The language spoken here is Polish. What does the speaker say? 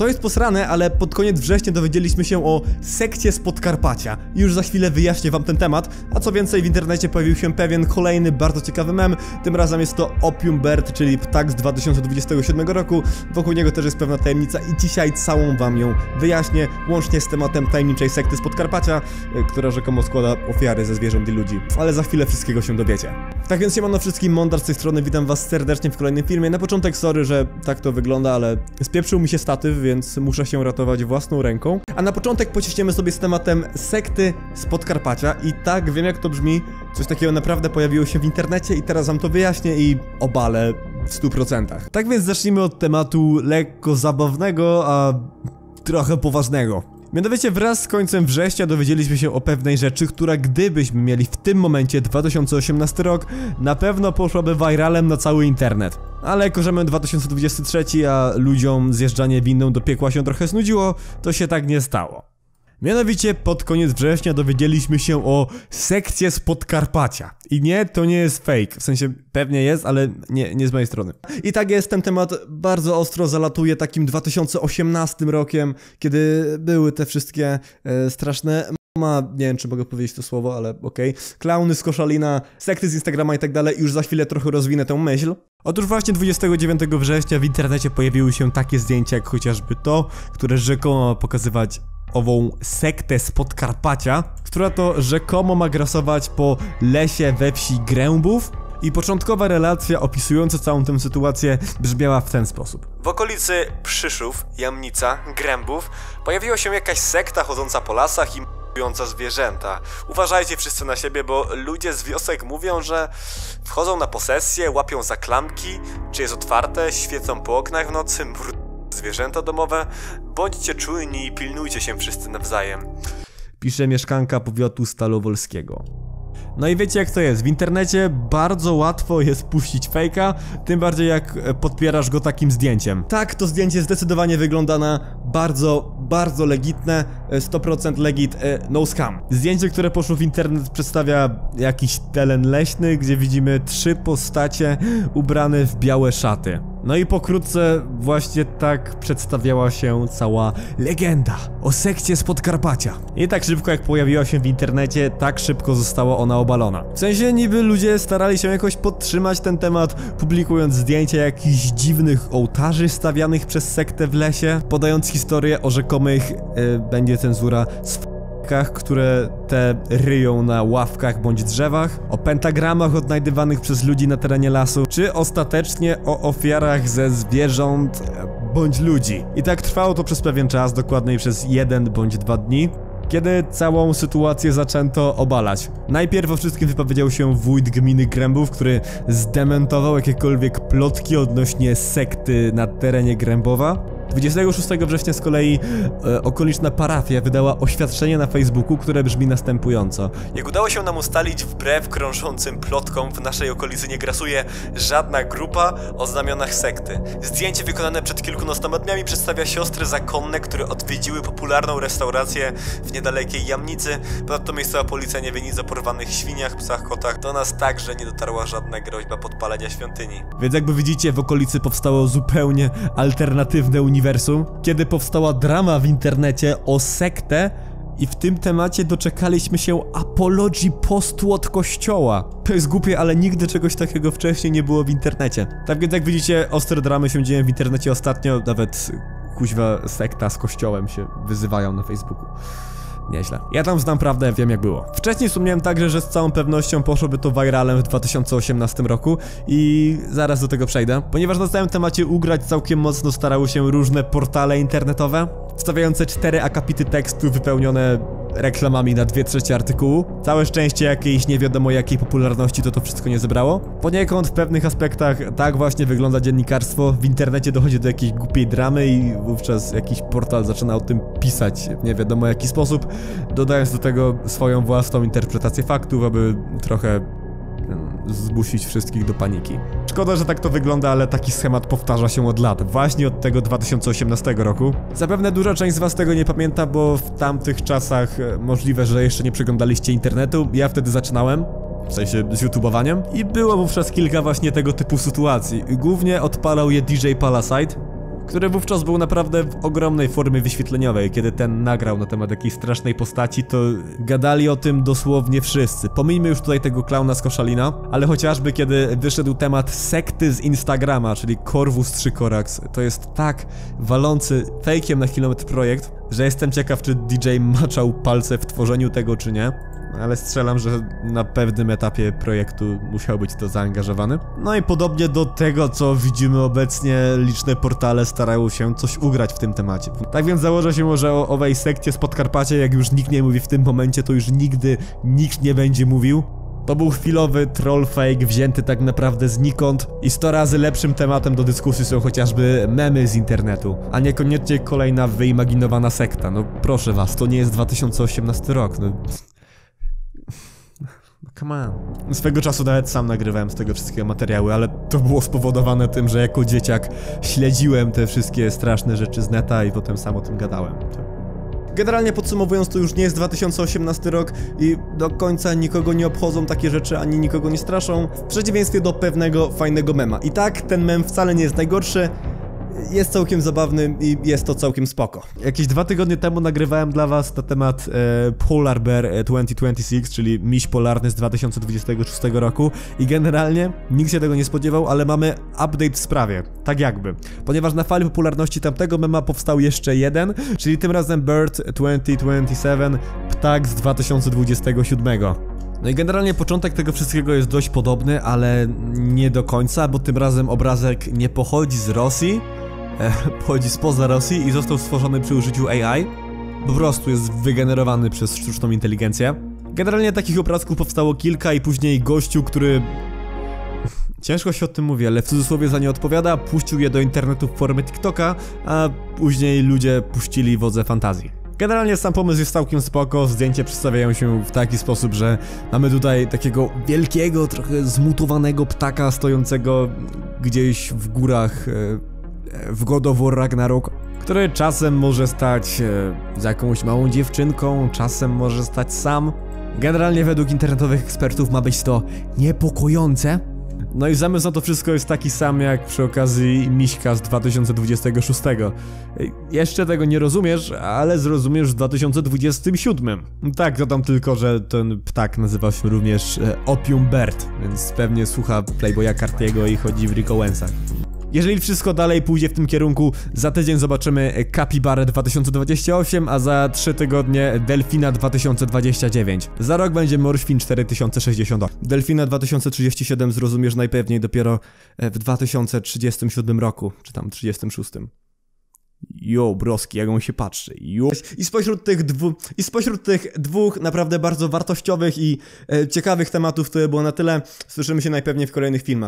To jest posrane, ale pod koniec września dowiedzieliśmy się o sekcie z Podkarpacia. Już za chwilę wyjaśnię wam ten temat, a co więcej, w internecie pojawił się pewien kolejny bardzo ciekawy mem, tym razem jest to Opium Bird, czyli ptak z 2027 roku, wokół niego też jest pewna tajemnica i dzisiaj całą wam ją wyjaśnię, łącznie z tematem tajemniczej sekty z Podkarpacia, która rzekomo składa ofiary ze zwierząt i ludzi, ale za chwilę wszystkiego się dowiecie. Tak więc siemano wszystkim, Mondar z tej strony, witam was serdecznie w kolejnym filmie. Na początek sorry, że tak to wygląda, ale spieprzył mi się statyw, więc muszę się ratować własną ręką. A na początek pociśniemy sobie z tematem sekty z Podkarpacia i tak, wiem jak to brzmi, coś takiego naprawdę pojawiło się w internecie i teraz wam to wyjaśnię i obalę w 100%. Tak więc zacznijmy od tematu lekko zabawnego, a trochę poważnego. Mianowicie wraz z końcem września dowiedzieliśmy się o pewnej rzeczy, która gdybyśmy mieli w tym momencie 2018 rok, na pewno poszłaby viralem na cały internet. Ale jako że mamy 2023, a ludziom zjeżdżanie winną do piekła się trochę znudziło, to się tak nie stało. Mianowicie pod koniec września dowiedzieliśmy się o sekcie z Podkarpacia. I nie, to nie jest fake, w sensie pewnie jest, ale nie z mojej strony. I tak jest, ten temat bardzo ostro zalatuje takim 2018 rokiem, kiedy były te wszystkie straszne... nie wiem, czy mogę powiedzieć to słowo, ale okej. Klauny z Koszalina, sekty z Instagrama i tak dalej, już za chwilę trochę rozwinę tę myśl. Otóż właśnie 29 września w internecie pojawiły się takie zdjęcia jak chociażby to, które rzekomo ma pokazywać ową sektę z Podkarpacia, która to rzekomo ma grasować po lesie we wsi Grębów. I początkowa relacja opisująca całą tę sytuację brzmiała w ten sposób. W okolicy Przyszów, Jamnica, Grębów pojawiła się jakaś sekta chodząca po lasach i m***ująca zwierzęta. Uważajcie wszyscy na siebie, bo ludzie z wiosek mówią, że wchodzą na posesję, łapią za klamki, czy jest otwarte, świecą po oknach w nocy, zwierzęta domowe. Bądźcie czujni i pilnujcie się wszyscy nawzajem. Pisze mieszkanka powiatu stalowolskiego. No i wiecie jak to jest, w internecie bardzo łatwo jest puścić fejka, tym bardziej jak podpierasz go takim zdjęciem. Tak, to zdjęcie zdecydowanie wygląda na bardzo legitne, 100% legit, no scam. Zdjęcie, które poszło w internet, przedstawia jakiś teren leśny, gdzie widzimy trzy postacie ubrane w białe szaty. No i pokrótce właśnie tak przedstawiała się cała legenda o sekcie z Podkarpacia. I tak szybko jak pojawiła się w internecie, tak szybko została ona obalona. W sensie niby ludzie starali się jakoś podtrzymać ten temat, publikując zdjęcia jakichś dziwnych ołtarzy stawianych przez sektę w lesie, podając historię o rzekomych, będzie cenzura, które te ryją na ławkach bądź drzewach, o pentagramach odnajdywanych przez ludzi na terenie lasu, czy ostatecznie o ofiarach ze zwierząt bądź ludzi. I tak trwało to przez pewien czas, dokładniej przez 1 bądź 2 dni, kiedy całą sytuację zaczęto obalać. Najpierw o wszystkim wypowiedział się wójt gminy Grębów, który zdementował jakiekolwiek plotki odnośnie sekty na terenie Grębowa. 26 września z kolei okoliczna parafia wydała oświadczenie na Facebooku, które brzmi następująco. Jak udało się nam ustalić, wbrew krążącym plotkom w naszej okolicy nie grasuje żadna grupa o znamionach sekty. Zdjęcie wykonane przed kilkunastoma dniami przedstawia siostry zakonne, które odwiedziły popularną restaurację w niedalekiej Jamnicy. Ponadto miejscowa policja nie wie nic o porwanych świniach, psach, kotach. Do nas także nie dotarła żadna groźba podpalenia świątyni. Więc jakby widzicie, w okolicy powstało zupełnie alternatywne uniwersum. Kiedy powstała drama w internecie o sektę i w tym temacie doczekaliśmy się apologii postu od kościoła. To jest głupie, ale nigdy czegoś takiego wcześniej nie było w internecie. Tak więc jak widzicie, ostre dramy się dzieją w internecie ostatnio, nawet kuźwa sekta z kościołem się wyzywają na Facebooku. Nieźle. Ja tam znam prawdę, wiem jak było. Wcześniej wspomniałem także, że z całą pewnością poszłoby to viralem w 2018 roku i zaraz do tego przejdę, ponieważ na całym temacie ugrać całkiem mocno starały się różne portale internetowe, wstawiające 4 akapity tekstu wypełnione reklamami na 2/3 artykułu. Całe szczęście jakiejś nie wiadomo jakiej popularności to wszystko nie zebrało. Poniekąd w pewnych aspektach tak właśnie wygląda dziennikarstwo. W internecie dochodzi do jakiejś głupiej dramy i wówczas jakiś portal zaczyna o tym pisać w nie wiadomo jaki sposób, dodając do tego swoją własną interpretację faktów, aby trochę zmusić wszystkich do paniki. Szkoda, że tak to wygląda, ale taki schemat powtarza się od lat, właśnie od tego 2018 roku. Zapewne duża część z was tego nie pamięta, bo w tamtych czasach możliwe, że jeszcze nie przeglądaliście internetu, ja wtedy zaczynałem. W sensie z youtubowaniem. I było wówczas kilka właśnie tego typu sytuacji. Głównie odpalał je DJ Palaside, który wówczas był naprawdę w ogromnej formie wyświetleniowej. Kiedy ten nagrał na temat jakiejś strasznej postaci, to gadali o tym dosłownie wszyscy. Pomijmy już tutaj tego klauna z Koszalina, ale chociażby kiedy wyszedł temat sekty z Instagrama, czyli Korwus 3 Korax, to jest tak walący fejkiem na kilometr projekt, że jestem ciekaw, czy DJ maczał palce w tworzeniu tego, czy nie. Ale strzelam, że na pewnym etapie projektu musiał być to zaangażowany. No i podobnie do tego, co widzimy obecnie, liczne portale starały się coś ugrać w tym temacie. Tak więc założę się może o owej sekcie z Podkarpacia, jak już nikt nie mówi w tym momencie, to już nigdy nikt nie będzie mówił. To był chwilowy troll fake, wzięty tak naprawdę znikąd i 100 razy lepszym tematem do dyskusji są chociażby memy z internetu, a niekoniecznie kolejna wyimaginowana sekta. No proszę was, to nie jest 2018 rok, no... Come on. Swego czasu nawet sam nagrywałem z tego wszystkiego materiały, ale to było spowodowane tym, że jako dzieciak śledziłem te wszystkie straszne rzeczy z neta i potem sam o tym gadałem. Generalnie podsumowując, to już nie jest 2018 rok i do końca nikogo nie obchodzą takie rzeczy, ani nikogo nie straszą, w przeciwieństwie do pewnego fajnego mema. I tak, ten mem wcale nie jest najgorszy, jest całkiem zabawny i jest to całkiem spoko. Jakieś 2 tygodnie temu nagrywałem dla was na temat Polar Bear 2026, czyli miś polarny z 2026 roku i generalnie nikt się tego nie spodziewał, ale mamy update w sprawie, tak jakby. Ponieważ na fali popularności tamtego mema powstał jeszcze jeden, czyli tym razem Bird 2027, ptak z 2027. No i generalnie początek tego wszystkiego jest dość podobny, ale nie do końca, bo tym razem obrazek nie pochodzi z Rosji, pochodzi spoza Rosji i został stworzony przy użyciu AI. Po prostu jest wygenerowany przez sztuczną inteligencję. Generalnie takich obrazków powstało kilka i później gościu, który... Ciężko się o tym mówi, ale w cudzysłowie za nie odpowiada, puścił je do internetu w formie TikToka, a później ludzie puścili wodze fantazji. Generalnie sam pomysł jest całkiem spoko, zdjęcia przedstawiają się w taki sposób, że mamy tutaj takiego wielkiego, trochę zmutowanego ptaka stojącego gdzieś w górach w God of War Ragnarok, który czasem może stać z jakąś małą dziewczynką, czasem może stać sam. Generalnie według internetowych ekspertów ma być to niepokojące. No i zamysł na to wszystko jest taki sam jak przy okazji miśka z 2026. Jeszcze tego nie rozumiesz, ale zrozumiesz w 2027. Tak, dodam tylko, że ten ptak nazywa się również Opium Bird, więc pewnie słucha Playboya Cartiego i chodzi w Rick Owensach. Jeżeli wszystko dalej pójdzie w tym kierunku, za tydzień zobaczymy Capibarę 2028, a za 3 tygodnie Delfina 2029. Za rok będzie Morświn 4060. Delfina 2037 zrozumiesz najpewniej dopiero w 2037 roku, czy tam 36. Jo, broski, jak on się patrzy. Jo. I spośród tych dwóch naprawdę bardzo wartościowych i ciekawych tematów to było na tyle. Słyszymy się najpewniej w kolejnych filmach.